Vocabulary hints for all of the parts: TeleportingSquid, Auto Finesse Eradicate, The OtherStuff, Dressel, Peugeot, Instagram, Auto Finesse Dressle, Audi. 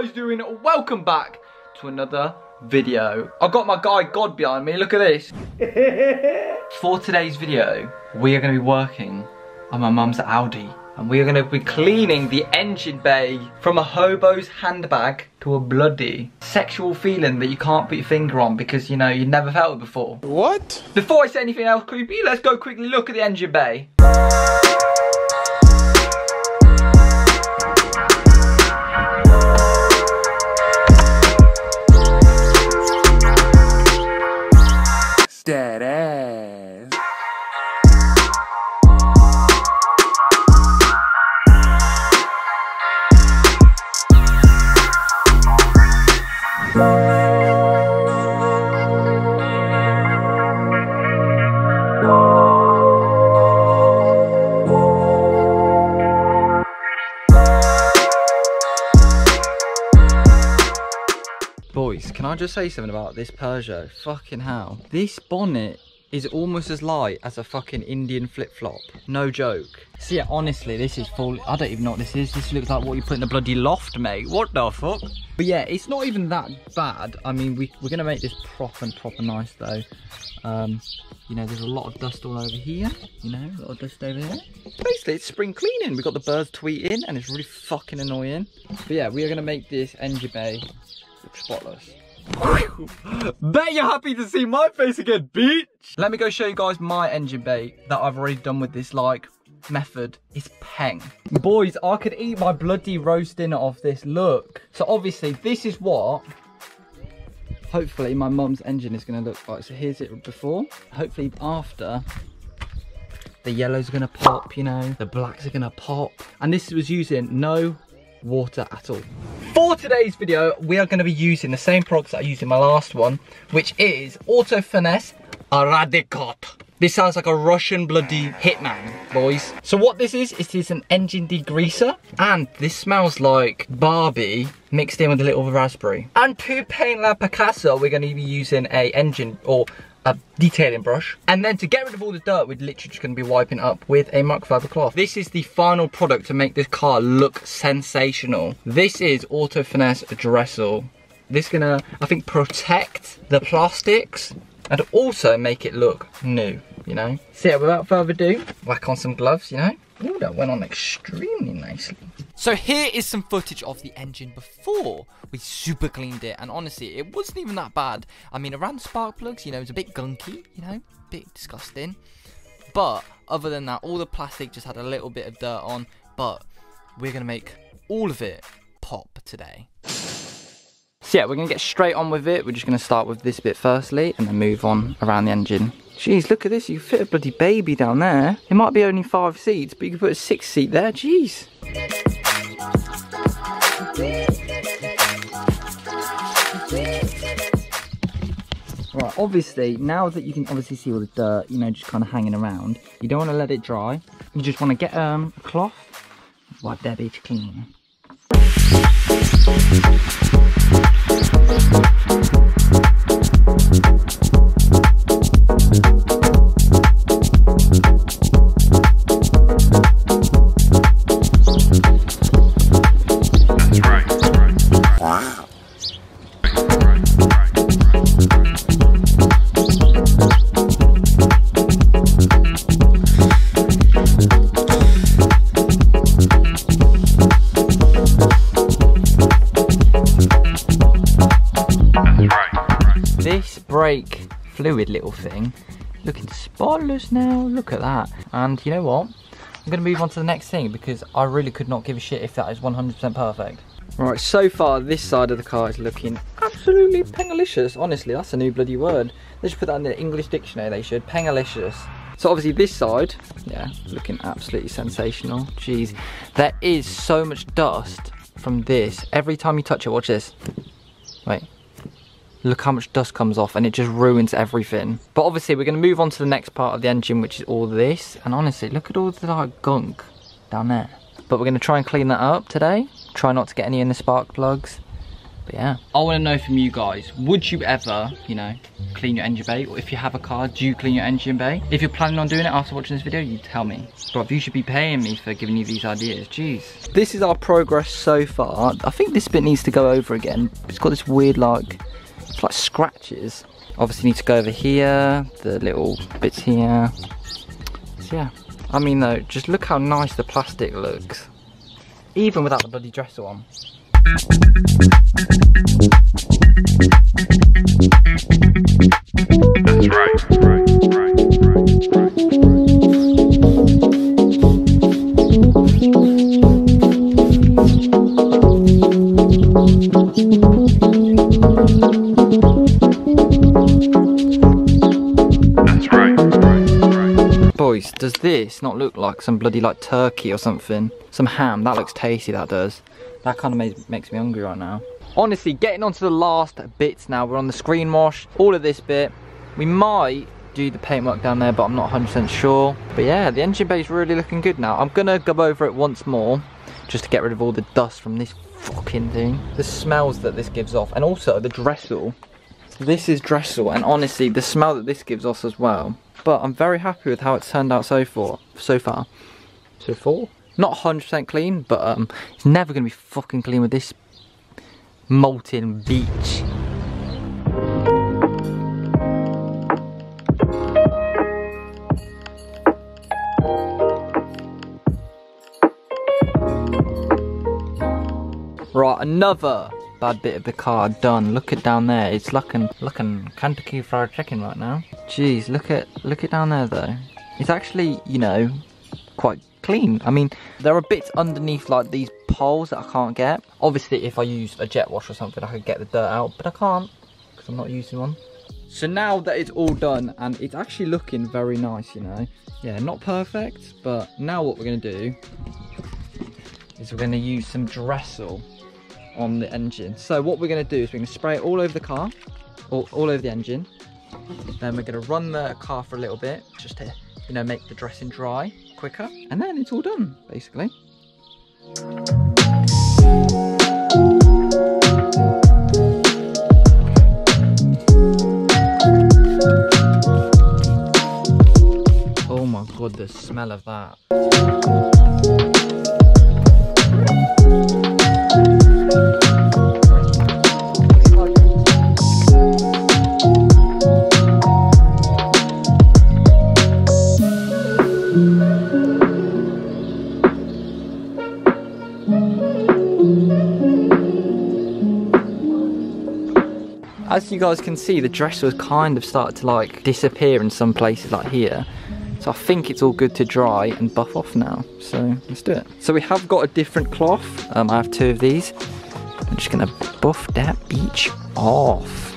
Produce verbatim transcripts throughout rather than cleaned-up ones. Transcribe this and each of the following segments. guys doing? Welcome back to another video. I've got my guy God behind me, look at this. For today's video, we are going to be working on my mum's Audi. And we are going to be cleaning the engine bay from a hobo's handbag to a bloody sexual feeling that you can't put your finger on because, you know, you've never felt it before. What? Before I say anything else creepy, let's go quickly look at the engine bay. Can I just say something about this Peugeot? Fucking hell. This bonnet is almost as light as a fucking Indian flip-flop. No joke. See, yeah, honestly, this is full. I don't even know what this is. This looks like what you put in a bloody loft, mate. What the fuck? But yeah, it's not even that bad. I mean, we, we're going to make this proper and proper nice, though. Um, you know, there's a lot of dust all over here. You know, a lot of dust over here. Basically, it's spring cleaning. We've got the birds tweeting, and it's really fucking annoying. But yeah, we are going to make this engine bay look spotless. Bet you're happy to see my face again, bitch. Let me go show you guys my engine bay that I've already done with this like method. It's peng, boys. I could eat my bloody roast dinner off this. Look, so obviously this is what hopefully my mum's engine is going to look like. So here's it before. Hopefully after, the yellows are going to pop, you know, the blacks are going to pop, and this was using no water at all. For today's video, we are going to be using the same products that I used in my last one, which is Auto Finesse Eradicate. This sounds like a Russian bloody hitman, boys. So what this is, it is an engine degreaser, and this smells like Barbie mixed in with a little raspberry. And to paint La Picasso, we're going to be using a engine or a detailing brush, and then to get rid of all the dirt, we're literally just going to be wiping up with a microfiber cloth. This is the final product to make this car look sensational. This is Auto Finesse Dressle. This is gonna, I think, protect the plastics and also make it look new, you know. So yeah, without further ado, whack on some gloves, you know. Ooh, that went on extremely nicely. So here is some footage of the engine before we super cleaned it, and honestly, it wasn't even that bad. I mean, around the spark plugs, you know, it's a bit gunky, you know, a bit disgusting. But other than that, all the plastic just had a little bit of dirt on, but we're going to make all of it pop today. So yeah, we're going to get straight on with it. We're just going to start with this bit firstly, and then move on around the engine. Jeez, look at this. You fit a bloody baby down there. It might be only five seats, but you could put a six seat there. Jeez. Right, obviously, now that you can obviously see all the dirt, you know, just kind of hanging around, you don't want to let it dry. You just want to get um, a cloth, wipe that bitch clean. That's right. That's right. That's right. Wow. That's right. That's right. Brake fluid little thing looking spotless now. Look at that. And you know what, I'm gonna move on to the next thing because I really could not give a shit if that is one hundred percent perfect. Right, so far this side of the car is looking absolutely pengalicious. Honestly, that's a new bloody word. They should put that in the English dictionary. They should. Pengalicious. So obviously this side, yeah, looking absolutely sensational. Jeez, there is so much dust from this. Every time you touch it, watch this. Wait, look how much dust comes off, and it just ruins everything. But obviously we're going to move on to the next part of the engine, which is all this. And honestly, look at all the like gunk down there. But we're going to try and clean that up today. Try not to get any in the spark plugs. But yeah, I want to know from you guys, would you ever, you know, clean your engine bay? Or if you have a car, do you clean your engine bay? If you're planning on doing it after watching this video, you tell me. Bro, you should be paying me for giving you these ideas, jeez. This is our progress so far. I think this bit needs to go over again. It's got this weird, like, it's like scratches. Obviously need to go over here, the little bits here. So yeah, I mean though, just look how nice the plastic looks. Even without the bloody dresser on. That's right, right, right, right, right, right. That's right, right, right. Boys, does this not look like some bloody like turkey or something? Some ham, that looks tasty, that does. That kind of makes me hungry right now. Honestly, getting on to the last bits now. We're on the screen wash, all of this bit. We might do the paintwork down there, but I'm not one hundred percent sure. But yeah, the engine bay is really looking good now. I'm going to go over it once more, just to get rid of all the dust from this fucking thing. The smells that this gives off, and also the Dressel. This is Dressel, and honestly, the smell that this gives off as well. But I'm very happy with how it's turned out so far. So far. So far? Not one hundred percent clean, but um, it's never going to be fucking clean with this molten beach. Right, another bad bit of the car done. Look at down there. It's looking, looking Kentucky Fried Chicken right now. Jeez, look at, look at down there though. It's actually, you know, quite clean. I mean, there are bits underneath like these poles that I can't get. Obviously, if I used a jet wash or something, I could get the dirt out, but I can't because I'm not using one. So now that it's all done, and it's actually looking very nice, you know. Yeah, not perfect, but now what we're going to do is we're going to use some Dressel on the engine. So what we're going to do is we're going to spray it all over the car, or all over the engine. Then we're going to run the car for a little bit just to, you know, make the dressing dry quicker, and then it's all done basically. Oh my god, the smell of that. As you guys can see, the Dressel has kind of started to like disappear in some places like here. So I think it's all good to dry and buff off now. So let's do it. So we have got a different cloth. Um, I have two of these. I'm just gonna buff that beach off.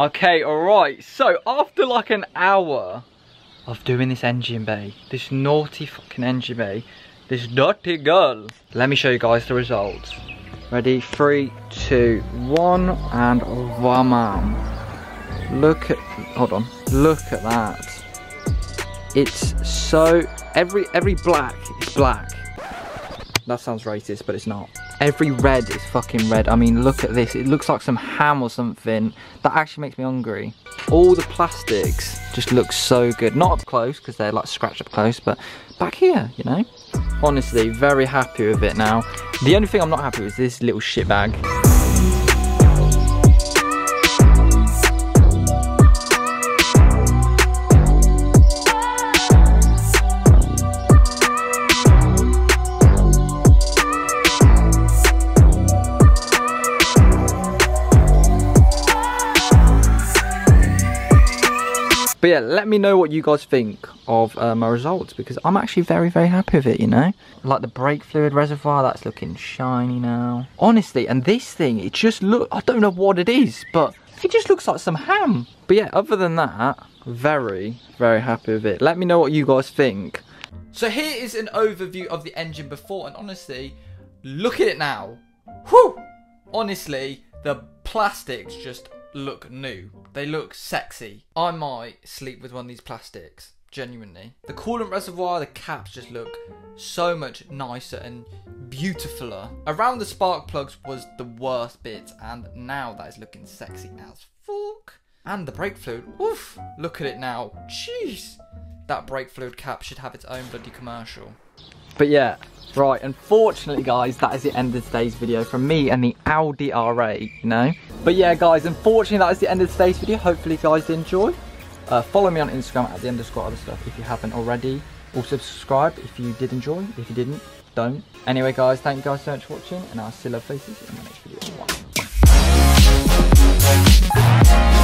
Okay, alright, so after like an hour of doing this engine bay, this naughty fucking engine bay, this dirty girl, let me show you guys the results. Ready? Three, two, one, and voila. Look at, hold on, look at that. It's so, every, every black is black. That sounds racist, but it's not. Every red is fucking red. I mean, look at this. It looks like some ham or something. That actually makes me hungry. All the plastics just look so good. Not up close, because they're like scratched up close, but back here, you know? Honestly, very happy with it now. The only thing I'm not happy with is this little shit bag. But yeah, let me know what you guys think of uh, my results, because I'm actually very, very happy with it, you know? Like the brake fluid reservoir, that's looking shiny now. Honestly, and this thing, it just look, I don't know what it is, but It just looks like some ham. But yeah, other than that, very, very happy with it. Let me know what you guys think. So here is an overview of the engine before, and honestly, look at it now. Whew! Honestly, the plastics just look new. They look sexy. I might sleep with one of these plastics, genuinely. The coolant reservoir, the caps just look so much nicer and beautifuler. Around the spark plugs was the worst bit, and now that is looking sexy as fuck. And the brake fluid, oof, look at it now. Jeez, that brake fluid cap should have its own bloody commercial. But yeah, right, unfortunately guys, that is the end of today's video from me and the Audi R eight, you know. But yeah guys, unfortunately that is the end of today's video. Hopefully you guys enjoyed. Uh, follow me on Instagram at the underscore other stuff if you haven't already. Also subscribe if you did enjoy. If you didn't, don't. Anyway guys, thank you guys so much for watching, and I'll see you love faces in my next video. Bye.